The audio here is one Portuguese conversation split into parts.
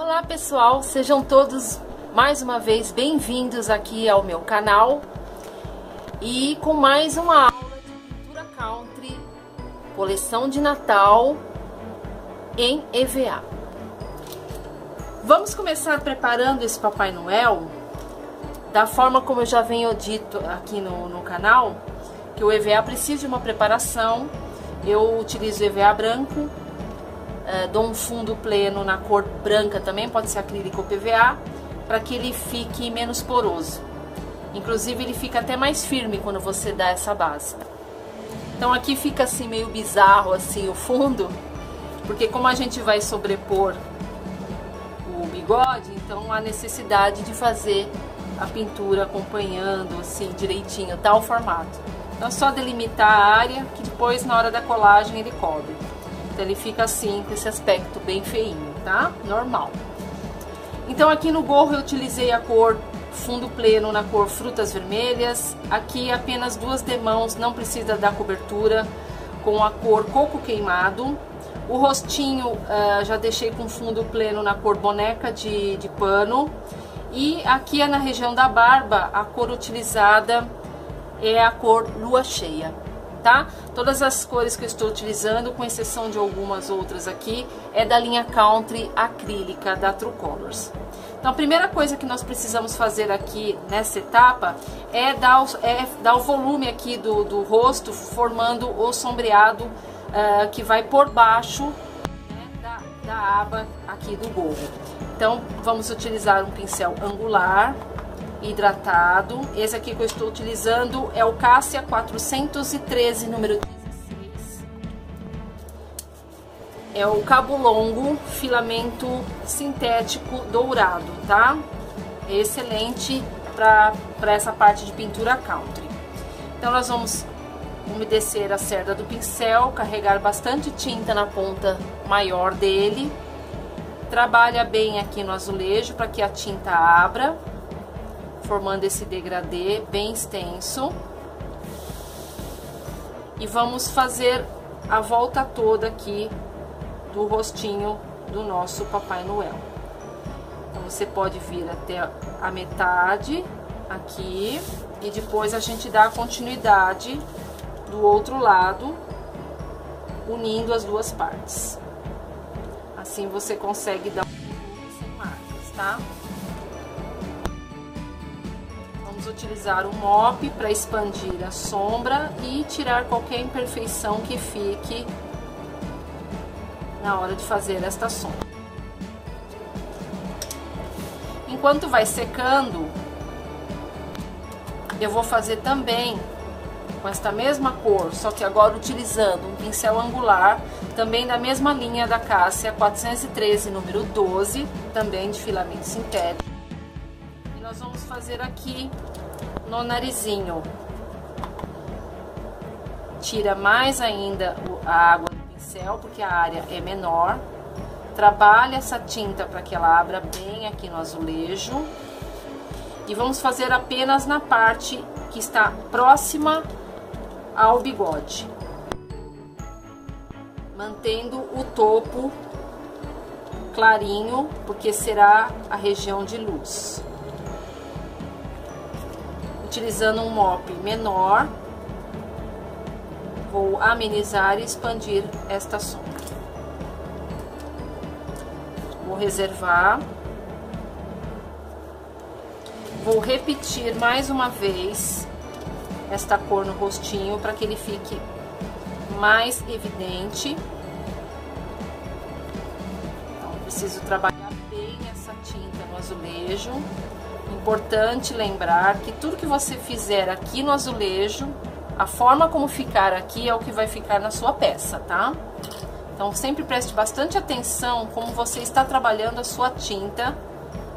Olá pessoal, sejam todos mais uma vez bem-vindos aqui ao meu canal e com mais uma aula de pintura country, coleção de Natal em EVA. Vamos começar preparando esse Papai Noel da forma como eu já venho dito aqui no canal, que o EVA precisa de uma preparação. Eu utilizo EVA branco, dou um fundo pleno na cor branca também, pode ser acrílico ou PVA, para que ele fique menos poroso. Inclusive ele fica até mais firme quando você dá essa base. Então aqui fica assim meio bizarro assim o fundo, porque como a gente vai sobrepor o bigode, então há necessidade de fazer a pintura acompanhando assim direitinho, tá o formato. Então é só delimitar a área que depois na hora da colagem ele cobre. Então ele fica assim com esse aspecto bem feinho, tá? Normal. Então aqui no gorro eu utilizei a cor fundo pleno na cor frutas vermelhas. Aqui apenas duas demãos, não precisa dar cobertura, com a cor coco queimado. O rostinho já deixei com fundo pleno na cor boneca de pano. E aqui é na região da barba, a cor utilizada é a cor lua cheia, tá? Todas as cores que eu estou utilizando, com exceção de algumas outras aqui, é da linha country acrílica da True Colors. Então a primeira coisa que nós precisamos fazer aqui nessa etapa é dar o volume aqui do rosto, formando o sombreado que vai por baixo, né, da aba aqui do gorro. Então, vamos utilizar um pincel angular, hidratado. Esse aqui que eu estou utilizando é o Cássia 413, número 16. É o cabo longo, filamento sintético dourado, tá? É excelente para essa parte de pintura country. Então, nós vamos umedecer a cerda do pincel, carregar bastante tinta na ponta maior dele. Trabalha bem aqui no azulejo para que a tinta abra, formando esse degradê bem extenso. E vamos fazer a volta toda aqui do rostinho do nosso Papai Noel. Então, você pode vir até a metade aqui e depois a gente dá a continuidade do outro lado, unindo as duas partes. Assim você consegue dar um volume sem marcas, tá? Vamos utilizar o mop para expandir a sombra e tirar qualquer imperfeição que fique na hora de fazer esta sombra. Enquanto vai secando, eu vou fazer também com esta mesma cor, só que agora utilizando um pincel angular, também da mesma linha da Cássia 413, número 12, também de filamento sintético. E nós vamos fazer aqui no narizinho. Tira mais ainda a água do pincel, porque a área é menor. Trabalha essa tinta para que ela abra bem aqui no azulejo. E vamos fazer apenas na parte que está próxima ao bigode, mantendo o topo clarinho, porque será a região de luz. Utilizando um mop menor, vou amenizar e expandir esta sombra. Vou reservar. Vou repetir mais uma vez esta cor no rostinho para que ele fique mais evidente. Então, preciso trabalhar bem essa tinta no azulejo. Importante lembrar que tudo que você fizer aqui no azulejo, a forma como ficar aqui é o que vai ficar na sua peça, tá? Então, sempre preste bastante atenção como você está trabalhando a sua tinta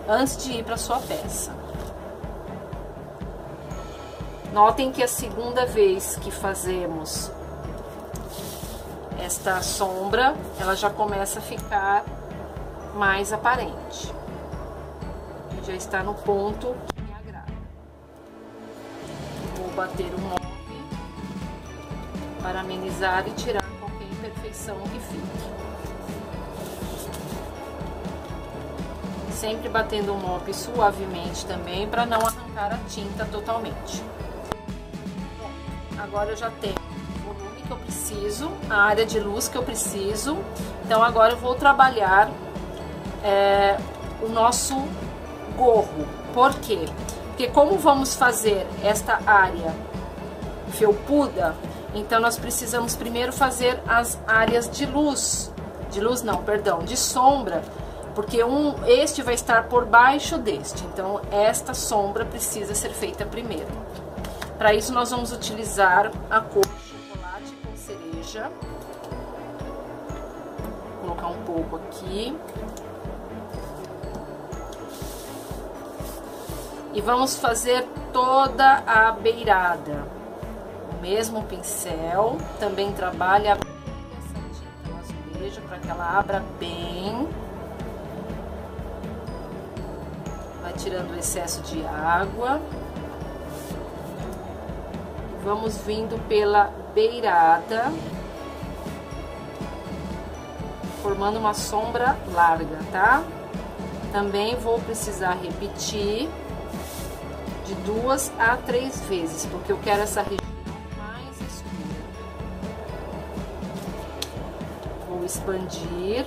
antes de ir para a sua peça. Notem que a segunda vez que fazemos esta sombra, ela já começa a ficar mais aparente. Já está no ponto que me agrada. Vou bater o mop para amenizar e tirar qualquer imperfeição que fique. sempre batendo o mop suavemente também, para não arrancar a tinta totalmente. Bom, agora eu já tenho o volume que eu preciso, a área de luz que eu preciso. Então agora eu vou trabalhar o nosso gorro. Por quê? Porque como vamos fazer esta área felpuda, então nós precisamos primeiro fazer as áreas de sombra, porque este vai estar por baixo deste, então esta sombra precisa ser feita primeiro. Para isso nós vamos utilizar a cor chocolate com cereja. Vou colocar um pouco aqui. E vamos fazer toda a beirada. O mesmo pincel também trabalha bem essa tinta no azulejo para que ela abra bem. Vai tirando o excesso de água. Vamos vindo pela beirada, formando uma sombra larga, tá? Também vou precisar repetir de 2 a 3 vezes, porque eu quero essa região mais escura. Vou expandir,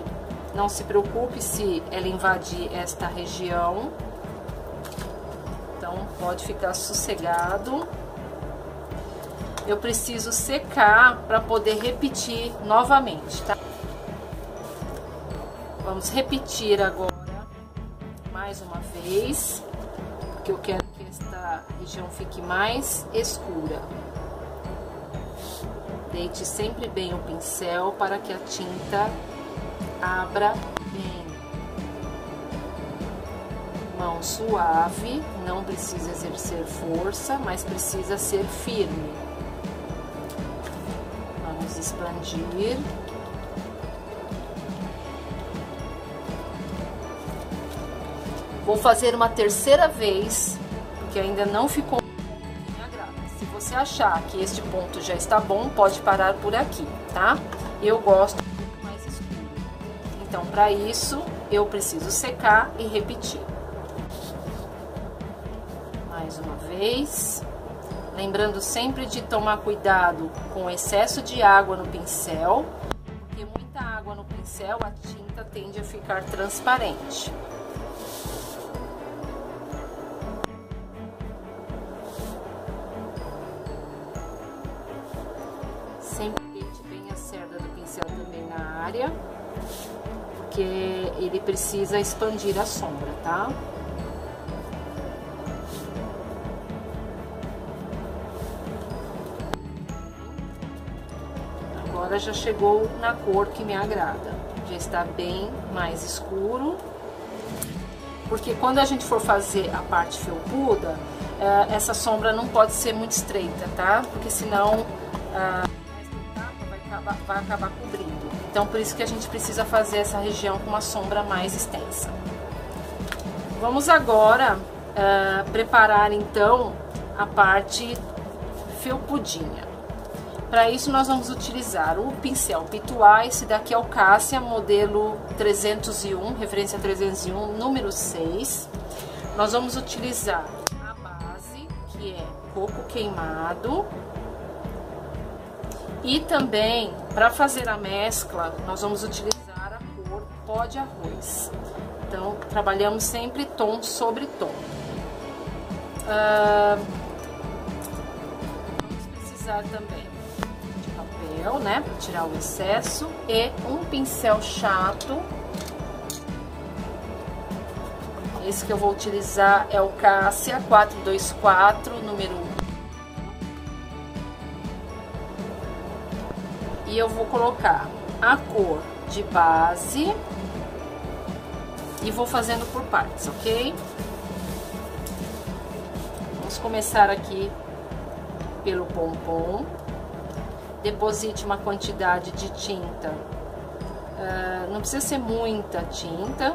não se preocupe se ela invadir esta região, então pode ficar sossegado. Eu preciso secar para poder repetir novamente, tá? Vamos repetir agora mais uma vez, porque eu quero que esta região fique mais escura. Deite sempre bem o pincel para que a tinta abra bem. Mão suave, não precisa exercer força, mas precisa ser firme. Vamos expandir. Vou fazer uma terceira vez, porque ainda não ficou me agrada. Se você achar que este ponto já está bom, pode parar por aqui, tá? Eu gosto um pouco mais escuro. Então, para isso, eu preciso secar e repetir. Mais uma vez. Lembrando sempre de tomar cuidado com o excesso de água no pincel, porque muita água no pincel, a tinta tende a ficar transparente. Porque ele precisa expandir a sombra, tá? Agora já chegou na cor que me agrada. Já está bem mais escuro. Porque quando a gente for fazer a parte felpuda, essa sombra não pode ser muito estreita, tá? Porque senão vai acabar cobrindo. Então, por isso que a gente precisa fazer essa região com uma sombra mais extensa. Vamos agora preparar, então, a parte felpudinha. Para isso, nós vamos utilizar o pincel Pituá. Esse daqui é o Cássia, modelo 301, referência 301, número 6. Nós vamos utilizar a base, que é coco queimado. E também, para fazer a mescla, nós vamos utilizar a cor pó de arroz. Então, trabalhamos sempre tom sobre tom. Vamos precisar também de papel, né, para tirar o excesso, e um pincel chato. Esse que eu vou utilizar é o Cássia 424, número 1. E eu vou colocar a cor de base e vou fazendo por partes, ok? Vamos começar aqui pelo pompom. Deposite uma quantidade de tinta, não precisa ser muita tinta,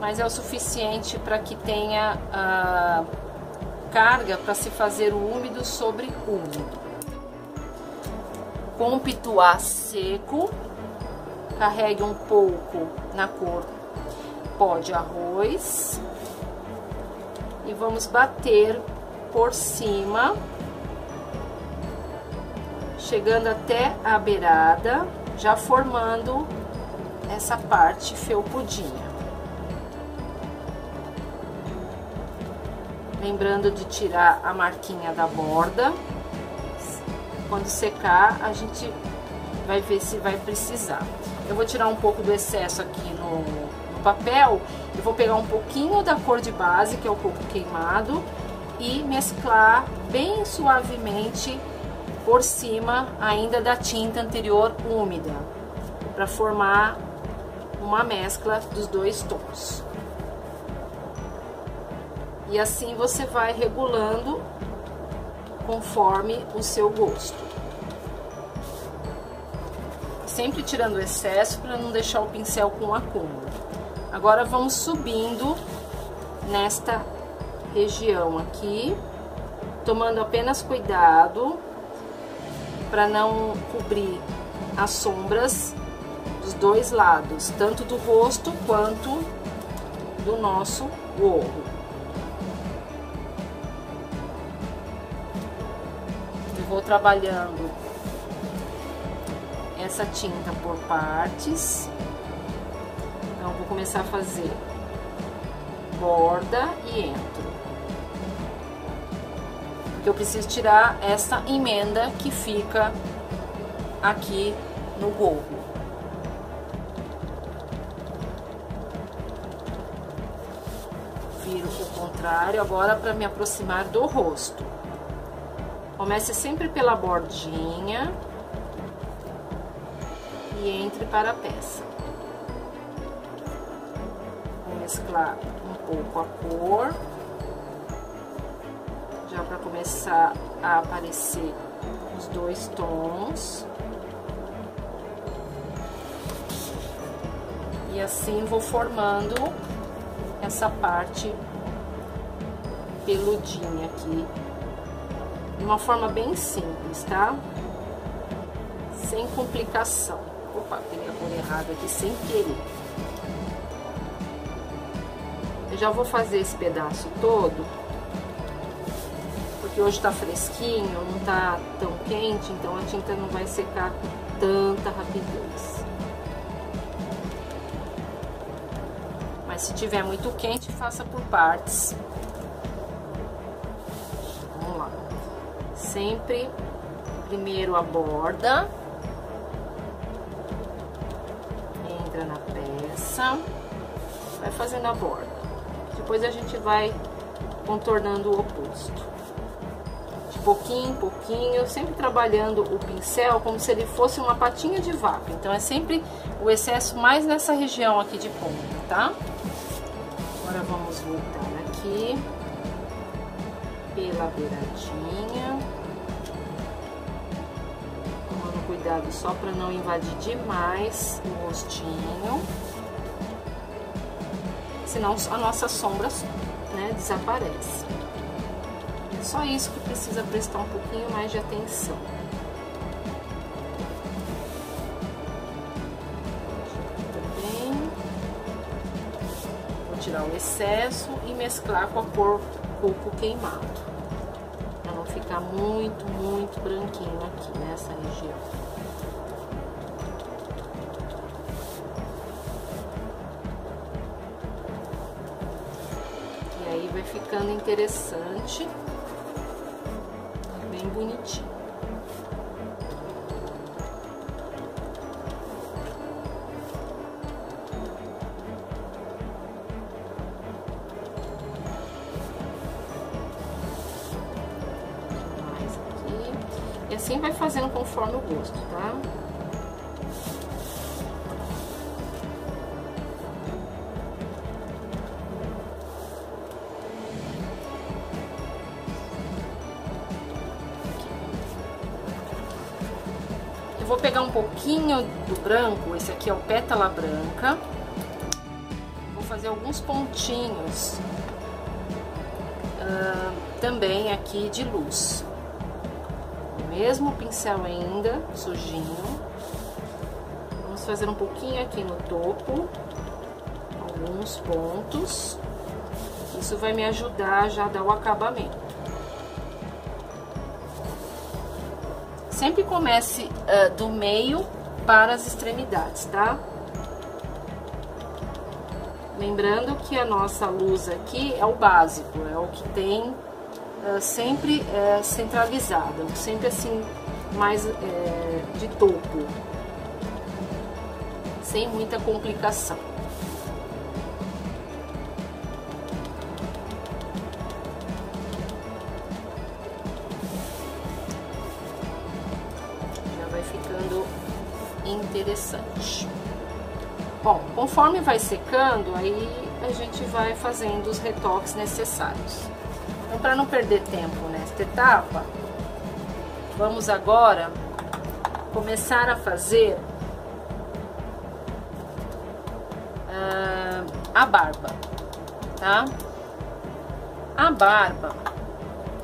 mas é o suficiente para que tenha carga para se fazer o úmido sobre úmido. Com o pituá seco, carregue um pouco na cor pó de arroz e vamos bater por cima, chegando até a beirada, já formando essa parte felpudinha. Lembrando de tirar a marquinha da borda. Quando secar, a gente vai ver se vai precisar. Eu vou tirar um pouco do excesso aqui no papel. Eu vou pegar um pouquinho da cor de base, que é o coco queimado, e mesclar bem suavemente por cima ainda da tinta anterior úmida, para formar uma mescla dos dois tons. E assim você vai regulando conforme o seu gosto. Sempre tirando o excesso para não deixar o pincel com acúmulo. Agora vamos subindo nesta região aqui, tomando apenas cuidado para não cobrir as sombras dos dois lados, tanto do rosto quanto do nosso gorro. Vou trabalhando essa tinta por partes, então vou começar a fazer borda e entro, porque eu preciso tirar essa emenda que fica aqui no gorro. Viro o contrário agora para me aproximar do rosto. Comece sempre pela bordinha e entre para a peça. Vou mesclar um pouco a cor, já para começar a aparecer os dois tons. E assim vou formando essa parte peludinha aqui. De uma forma bem simples, tá? Sem complicação. Opa, peguei a cor errada aqui sem querer. Eu já vou fazer esse pedaço todo, porque hoje tá fresquinho, não tá tão quente, então a tinta não vai secar com tanta rapidez. Mas se tiver muito quente, faça por partes. Sempre primeiro a borda, entra na peça, vai fazendo a borda, depois a gente vai contornando o oposto, de pouquinho em pouquinho, sempre trabalhando o pincel como se ele fosse uma patinha de vaca, então é sempre o excesso mais nessa região aqui de ponta, tá? Agora vamos voltar aqui, pela beiradinha. Cuidado só para não invadir demais o rostinho, senão a nossa sombra, né, desaparece. É só isso que precisa prestar um pouquinho mais de atenção. Também vou tirar o excesso e mesclar com a cor coco queimado, para não ficar muito branquinho aqui nessa região. Ficando interessante, bem bonitinho. Mais aqui. E assim vai fazendo conforme o gosto, tá? Vou pegar um pouquinho do branco, esse aqui é o pétala branca. Vou fazer alguns pontinhos também aqui de luz. O mesmo pincel ainda, sujinho. Vamos fazer um pouquinho aqui no topo, alguns pontos. Isso vai me ajudar já a dar o acabamento. Sempre comece do meio para as extremidades, tá? Lembrando que a nossa luz aqui é o básico, é o que tem sempre centralizada, sempre assim, mais de topo, sem muita complicação. Interessante. Bom, conforme vai secando, aí a gente vai fazendo os retoques necessários. Então, para não perder tempo nesta etapa, vamos agora começar a fazer a barba, tá? A barba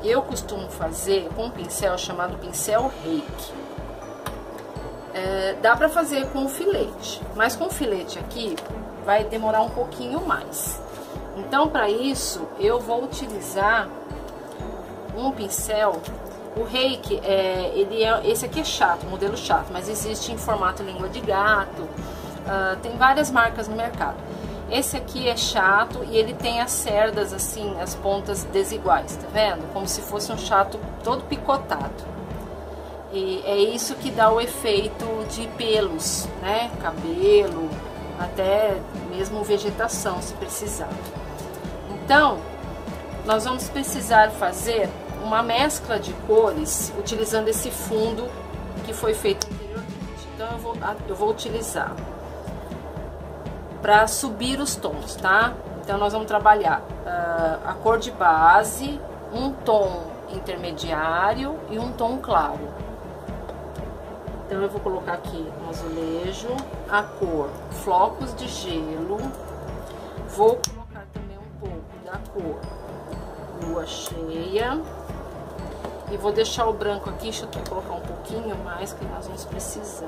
eu costumo fazer com um pincel chamado pincel reiki. Dá pra fazer com filete, mas com filete aqui vai demorar um pouquinho mais. Então, para isso, eu vou utilizar um pincel. O reiki, esse aqui é chato, modelo chato, mas existe em formato língua de gato, tem várias marcas no mercado. Esse aqui é chato e ele tem as cerdas assim, as pontas desiguais, tá vendo? Como se fosse um chato todo picotado. E é isso que dá o efeito de pelos, né? Cabelo, até mesmo vegetação, se precisar. Então, nós vamos precisar fazer uma mescla de cores utilizando esse fundo que foi feito anteriormente. Então, eu vou utilizar para subir os tons, tá? Então, nós vamos trabalhar a cor de base, um tom intermediário e um tom claro. Então, eu vou colocar aqui um azulejo, a cor flocos de gelo, vou colocar também um pouco da cor lua cheia e vou deixar o branco aqui, deixa eu colocar um pouquinho mais que nós vamos precisar.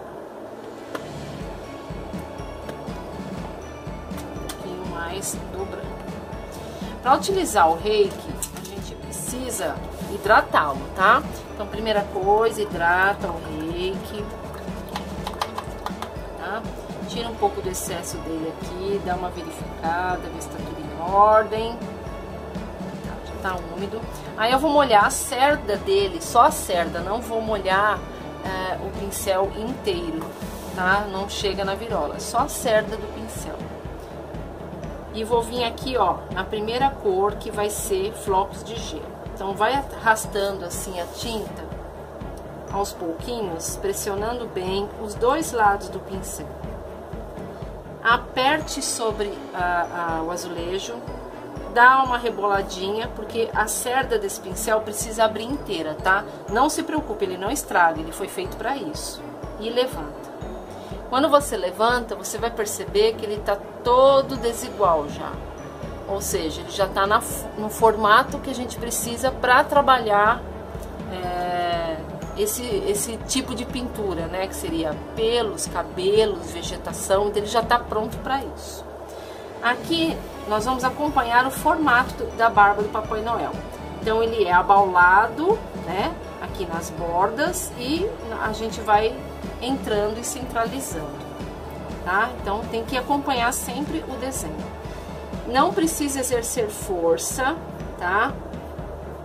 Um pouquinho mais do branco. Para utilizar o reiki, a gente precisa hidratá-lo, tá? Então, primeira coisa, hidrata o reiki, tá? Tira um pouco do excesso dele aqui, dá uma verificada, ver se tá tudo em ordem. Tá, já tá úmido. Aí eu vou molhar a cerda dele, só a cerda, não vou molhar o pincel inteiro, tá? Não chega na virola, só a cerda do pincel. E vou vir aqui, ó, na primeira cor que vai ser flocos de gelo. Então, vai arrastando assim a tinta, aos pouquinhos, pressionando bem os dois lados do pincel. Aperte sobre o azulejo, dá uma reboladinha, porque a cerda desse pincel precisa abrir inteira, tá? Não se preocupe, ele não estraga, ele foi feito para isso. E levanta. Quando você levanta, você vai perceber que ele tá todo desigual já. Ou seja, ele já está no formato que a gente precisa para trabalhar esse tipo de pintura, né? Que seria pelos, cabelos, vegetação, ele já está pronto para isso. Aqui nós vamos acompanhar o formato da barba do Papai Noel. Então ele é abaulado, né? Aqui nas bordas e a gente vai entrando e centralizando, tá? Então tem que acompanhar sempre o desenho. Não precisa exercer força, tá?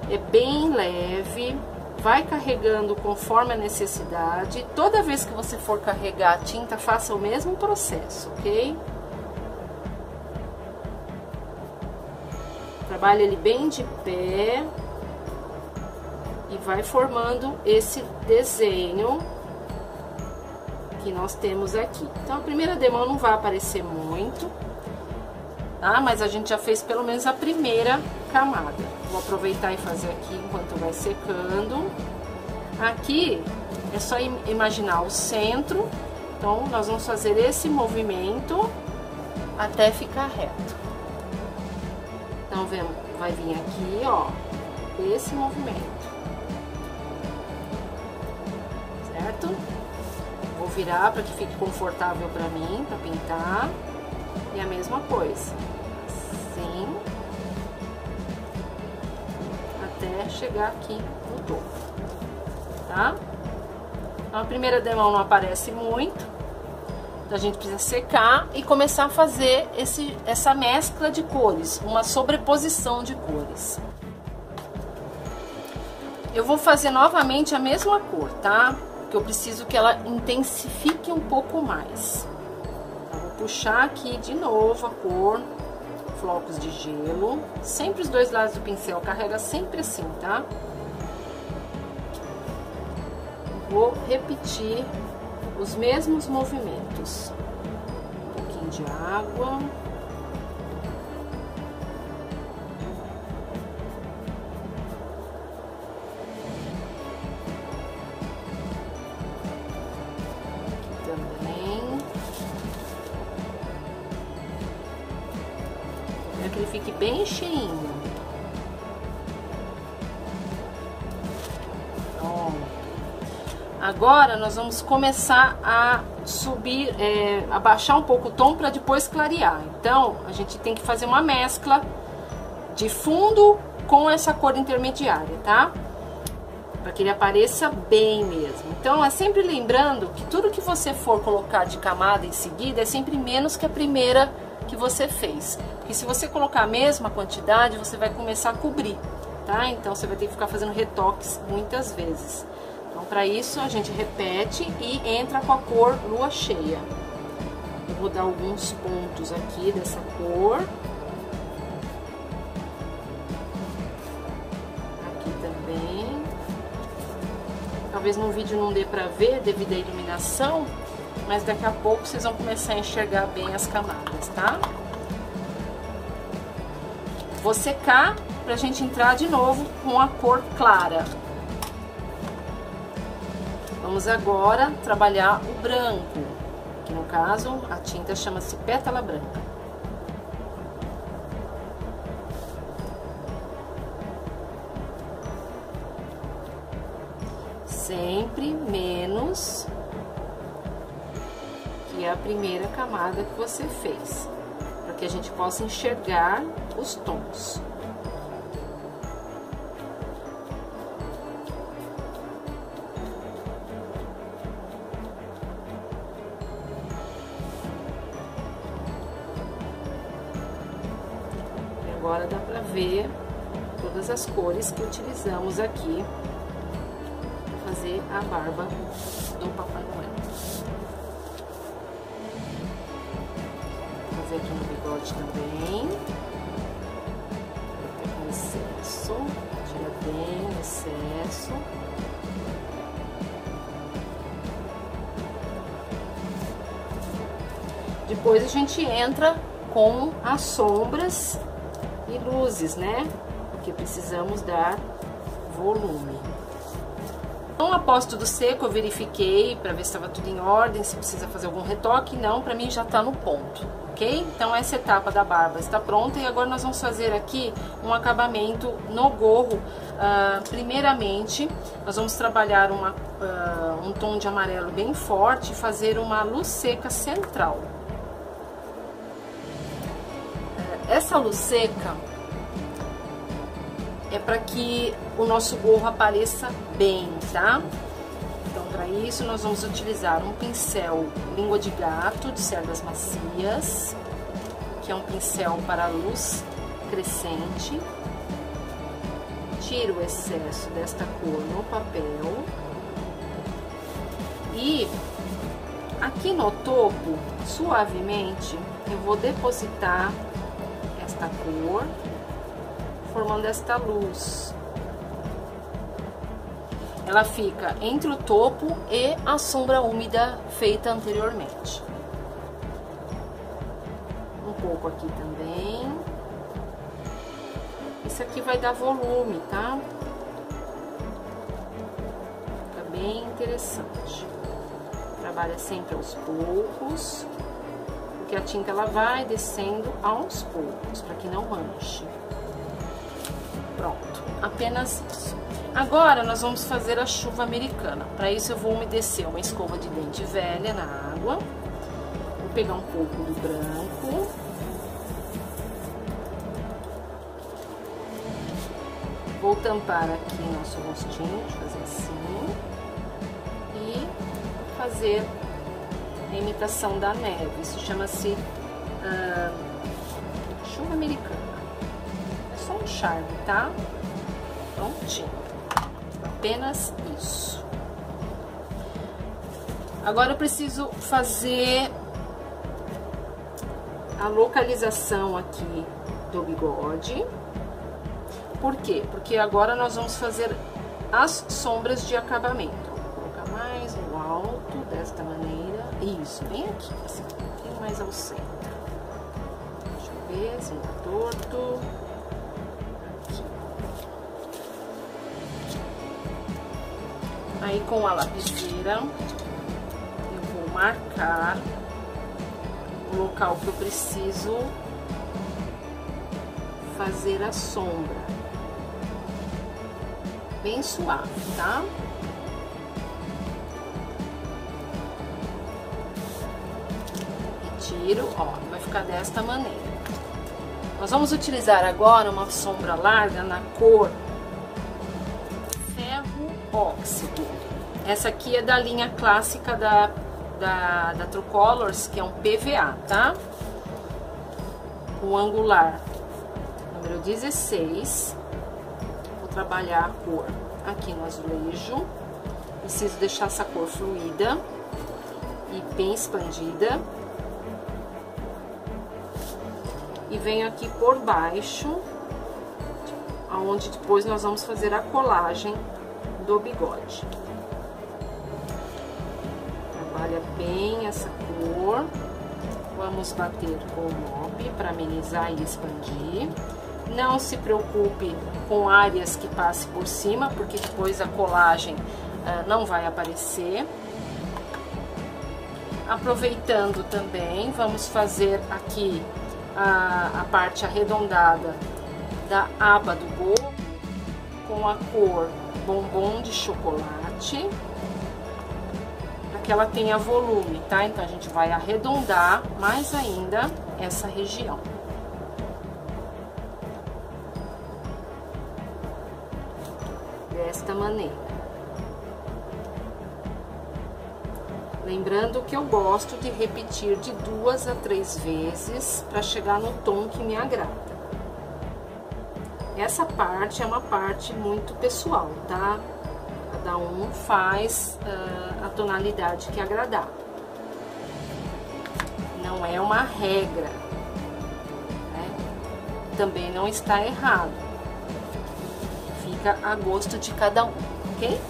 É bem leve, vai carregando conforme a necessidade. Toda vez que você for carregar a tinta, faça o mesmo processo, ok? Trabalha ele bem de pé e vai formando esse desenho que nós temos aqui. Então, a primeira demão não vai aparecer muito. Ah, mas a gente já fez pelo menos a primeira camada. Vou aproveitar e fazer aqui enquanto vai secando. Aqui é só imaginar o centro. Então, nós vamos fazer esse movimento até ficar reto. Então, vai vir aqui, ó, esse movimento. Certo? Vou virar para que fique confortável para mim, para pintar. E a mesma coisa, assim, até chegar aqui no topo, tá? Então, a primeira demão não aparece muito, então a gente precisa secar e começar a fazer essa mescla de cores, uma sobreposição de cores. Eu vou fazer novamente a mesma cor, tá? Porque eu preciso que ela intensifique um pouco mais. Puxar aqui de novo a cor, flocos de gelo, sempre os dois lados do pincel, carrega sempre assim, tá? Vou repetir os mesmos movimentos, um pouquinho de água, que ele fique bem cheinho. Pronto. Agora nós vamos começar a subir, abaixar um pouco o tom para depois clarear. Então a gente tem que fazer uma mescla de fundo com essa cor intermediária, tá? Para que ele apareça bem mesmo. Então é sempre lembrando que tudo que você for colocar de camada em seguida é sempre menos que a primeira que você fez. Porque se você colocar a mesma quantidade, você vai começar a cobrir, tá? Então, você vai ter que ficar fazendo retoques muitas vezes. Então, para isso, a gente repete e entra com a cor lua cheia. Eu vou dar alguns pontos aqui dessa cor. Aqui também. Talvez no vídeo não dê para ver, devido à iluminação, mas daqui a pouco vocês vão começar a enxergar bem as camadas, tá? Vou secar pra gente entrar de novo com a cor clara. Vamos agora trabalhar o branco, que no caso a tinta chama-se pétala branca. Sempre menos que a primeira camada que você fez, para que a gente possa enxergar os tons. E agora dá para ver todas as cores que utilizamos aqui para fazer a barba do Papai Noel. Vou fazer aqui no bigode também. Excesso, tira bem o excesso. Depois a gente entra com as sombras e luzes, né? Porque precisamos dar volume. Então, após tudo seco, eu verifiquei para ver se estava tudo em ordem, se precisa fazer algum retoque. Não, para mim já está no ponto. Ok? Então essa etapa da barba está pronta e agora nós vamos fazer aqui um acabamento no gorro. Primeiramente, nós vamos trabalhar um tom de amarelo bem forte e fazer uma luz seca central. Essa luz seca é para que o nosso gorro apareça bem, tá? Então, para isso, nós vamos utilizar um pincel língua de gato, de cerdas macias, que é um pincel para luz crescente. Tiro o excesso desta cor no papel. E aqui no topo, suavemente, eu vou depositar esta cor, formando esta luz. Ela fica entre o topo e a sombra úmida feita anteriormente. Um pouco aqui também. Isso aqui vai dar volume, tá? Fica bem interessante. Trabalha sempre aos poucos, porque a tinta ela vai descendo aos poucos, para que não manche. Pronto, apenas isso. Agora nós vamos fazer a chuva americana. Para isso eu vou umedecer uma escova de dente velha na água. Vou pegar um pouco do branco. Vou tampar aqui nosso rostinho, fazer assim, e fazer a imitação da neve. Isso chama-se chuva americana. É só um charme, tá? Prontinho. Apenas isso. Agora eu preciso fazer a localização aqui do bigode. Por quê? Porque agora nós vamos fazer as sombras de acabamento. Vou colocar mais no alto, desta maneira. Isso, bem aqui, assim, um pouquinho mais ao centro. Deixa eu ver, assim, tá torto. Aqui. Aí, com a lapiseira, eu vou marcar o local que eu preciso fazer a sombra, bem suave, tá? E tiro, ó, vai ficar desta maneira. Nós vamos utilizar agora uma sombra larga na cor ferro óxido. Essa aqui é da linha clássica da True Colors, que é um PVA, tá? O angular número 16. Vou trabalhar a cor aqui no azulejo. Preciso deixar essa cor fluida e bem expandida. E venho aqui por baixo, aonde depois nós vamos fazer a colagem do bigode. Trabalha bem essa cor. Vamos bater com o mop para amenizar e expandir. Não se preocupe com áreas que passe por cima, porque depois a colagem não vai aparecer. Aproveitando também, vamos fazer aqui a parte arredondada da aba do gorro com a cor bombom de chocolate, para que ela tenha volume, tá? Então a gente vai arredondar mais ainda essa região. Desta maneira. Lembrando que eu gosto de repetir de 2 a 3 vezes para chegar no tom que me agrada. Essa parte é uma parte muito pessoal, tá? Cada um faz a tonalidade que agradar. Não é uma regra, né? Também não está errado. A gosto de cada um, ok?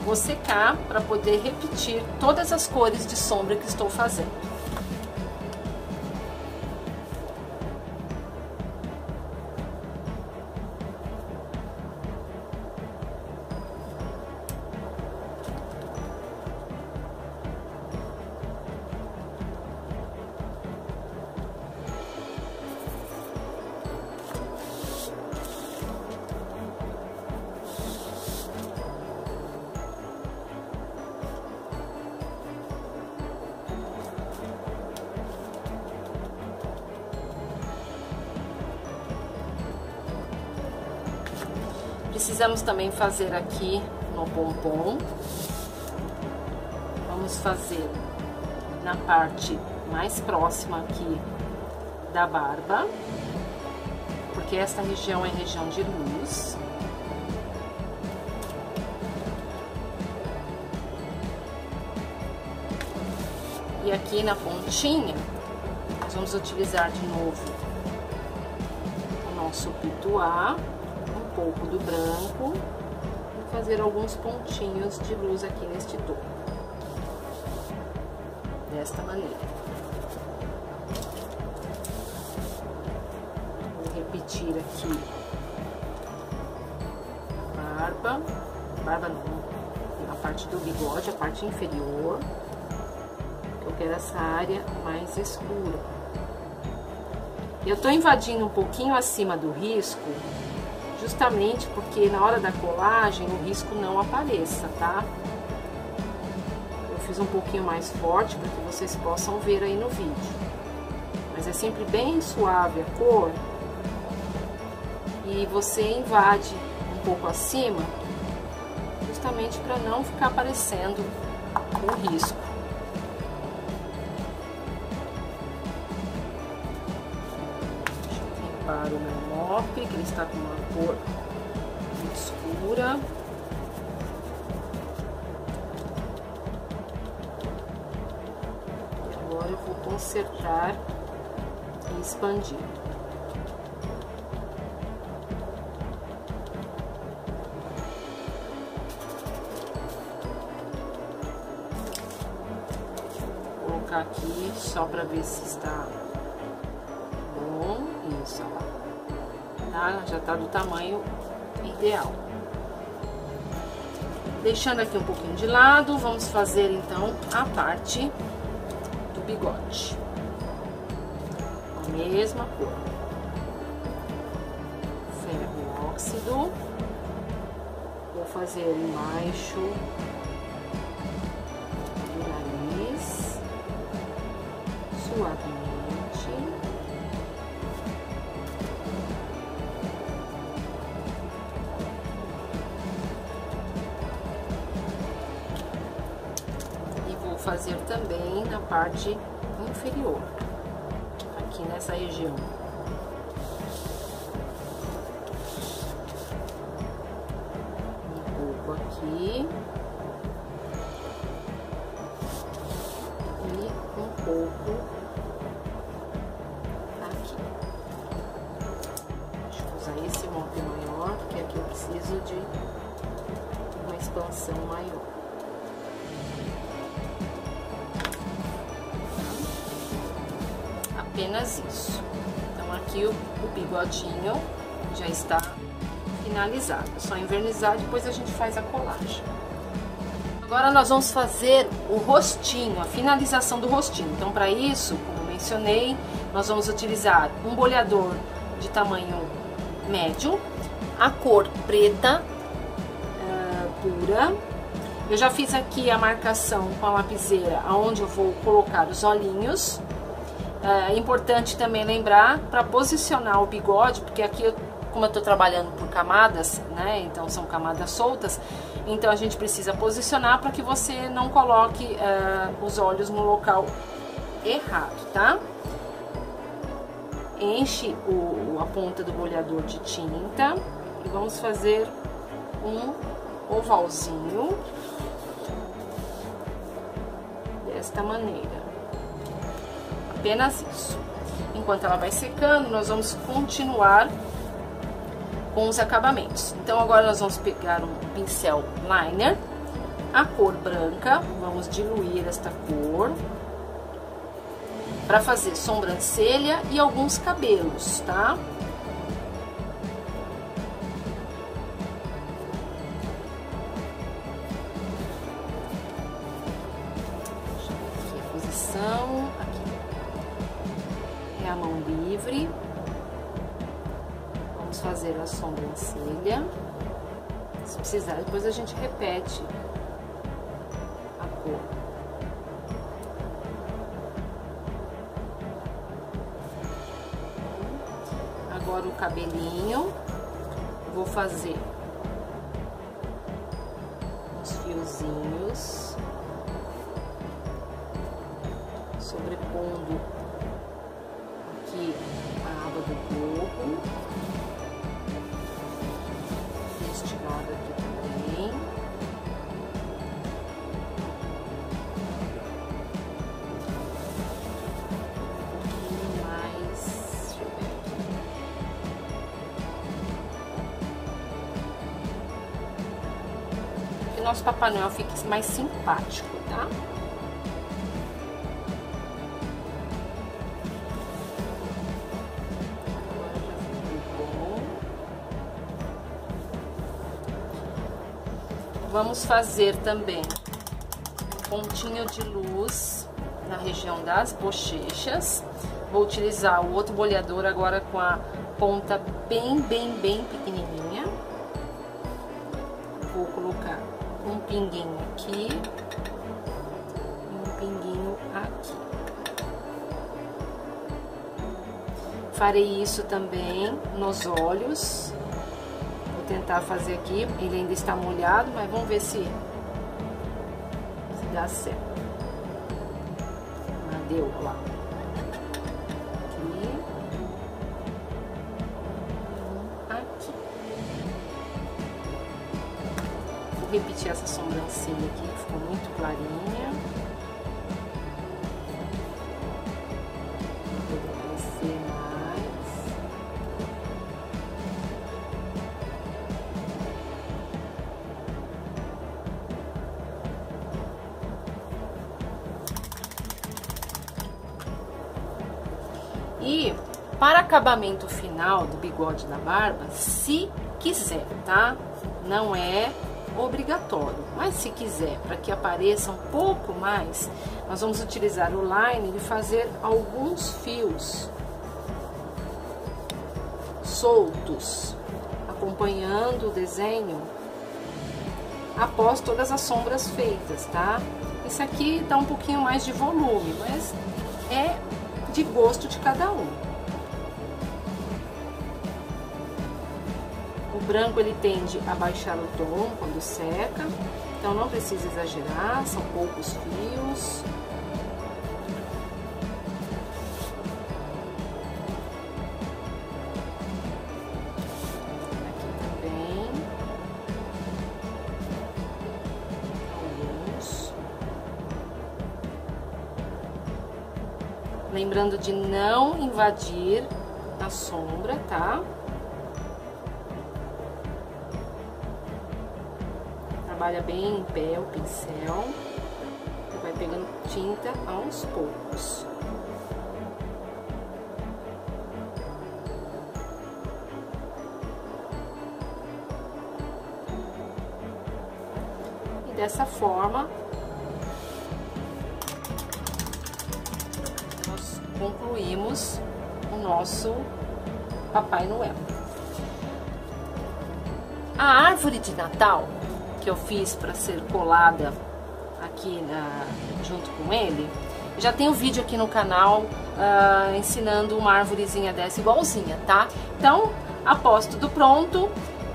Vou secar para poder repetir todas as cores de sombra que estou fazendo. Precisamos também fazer aqui no pompom. Vamos fazer na parte mais próxima aqui da barba, porque esta região é região de luz. E aqui na pontinha, nós vamos utilizar de novo o nosso pituá, pouco do branco, e fazer alguns pontinhos de luz aqui neste topo, desta maneira. Vou repetir aqui a barba não, a parte do bigode, a parte inferior, eu quero essa área mais escura. Eu tô invadindo um pouquinho acima do risco, justamente porque na hora da colagem o risco não apareça, tá? Eu fiz um pouquinho mais forte para que vocês possam ver aí no vídeo. Mas é sempre bem suave a cor e você invade um pouco acima, justamente para não ficar aparecendo o risco. Para o meu mop, que ele está com uma cor muito escura. Agora eu vou consertar e expandir. Vou colocar aqui só para ver se está bom. Isso, tá? Já tá do tamanho ideal. Deixando aqui um pouquinho de lado, vamos fazer então a parte do bigode. A mesma cor. Ferro óxido. Vou fazer embaixo do nariz. Suavemente. Fazer também na parte inferior, aqui nessa região. Um pouco aqui e um pouco aqui. Deixa eu usar esse molde maior, porque aqui eu preciso de uma expansão maior. Apenas isso. Então aqui o bigodinho já está finalizado. É só envernizar, depois a gente faz a colagem. Agora nós vamos fazer o rostinho, a finalização do rostinho. Então para isso, como mencionei, nós vamos utilizar um boleador de tamanho médio, a cor preta pura. Eu já fiz aqui a marcação com a lapiseira, aonde eu vou colocar os olhinhos. É importante também lembrar para posicionar o bigode, porque aqui, como eu estou trabalhando por camadas, né, então são camadas soltas, então a gente precisa posicionar para que você não coloque os olhos no local errado, tá? Enche a ponta do boleador de tinta e vamos fazer um ovalzinho desta maneira. Apenas isso. Enquanto ela vai secando, nós vamos continuar com os acabamentos. Então agora nós vamos pegar um pincel liner, a cor branca, vamos diluir esta cor para fazer sobrancelha e alguns cabelos, tá? Fazer a sobrancelha, se precisar, depois a gente repete a cor. Agora o cabelinho, vou fazer uns fiozinhos, sobrepondo aqui a aba do corpo. Nosso Papai Noel fica mais simpático, tá? Vamos fazer também um pontinho de luz na região das bochechas. Vou utilizar o outro boleador agora com a ponta bem pequenininha. Vou colocar um pinguinho aqui e um pinguinho aqui. Farei isso também nos olhos. Vou tentar fazer aqui, ele ainda está molhado, mas vamos ver se dá certo. Ah, deu, olha lá. Repetir essa sobrancelha aqui, ficou muito clarinha. Vou crescer mais. E para acabamento final do bigode da barba, se quiser, tá? Não é obrigatório, mas se quiser, para que apareça um pouco mais, nós vamos utilizar o liner e fazer alguns fios soltos, acompanhando o desenho após todas as sombras feitas, tá? Isso aqui dá um pouquinho mais de volume, mas é de gosto de cada um. O branco ele tende a baixar o tom quando seca, então não precisa exagerar, são poucos fios. Aqui também. Alguns. Lembrando de não invadir a sombra, tá? Trabalha bem em pé o pincel, e vai pegando tinta aos poucos. E dessa forma, nós concluímos o nosso Papai Noel. A árvore de Natal que eu fiz para ser colada aqui junto com ele, já tem um vídeo aqui no canal ensinando uma árvorezinha dessa igualzinha, tá? Então, após tudo pronto,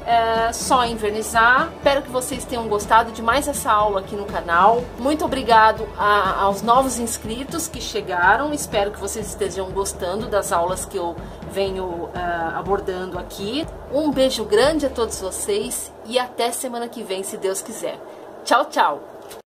é só envernizar. Espero que vocês tenham gostado de mais essa aula aqui no canal. Muito obrigado aos novos inscritos que chegaram. Espero que vocês estejam gostando das aulas que eu venho abordando aqui. Um beijo grande a todos vocês e até semana que vem, se Deus quiser. Tchau, tchau!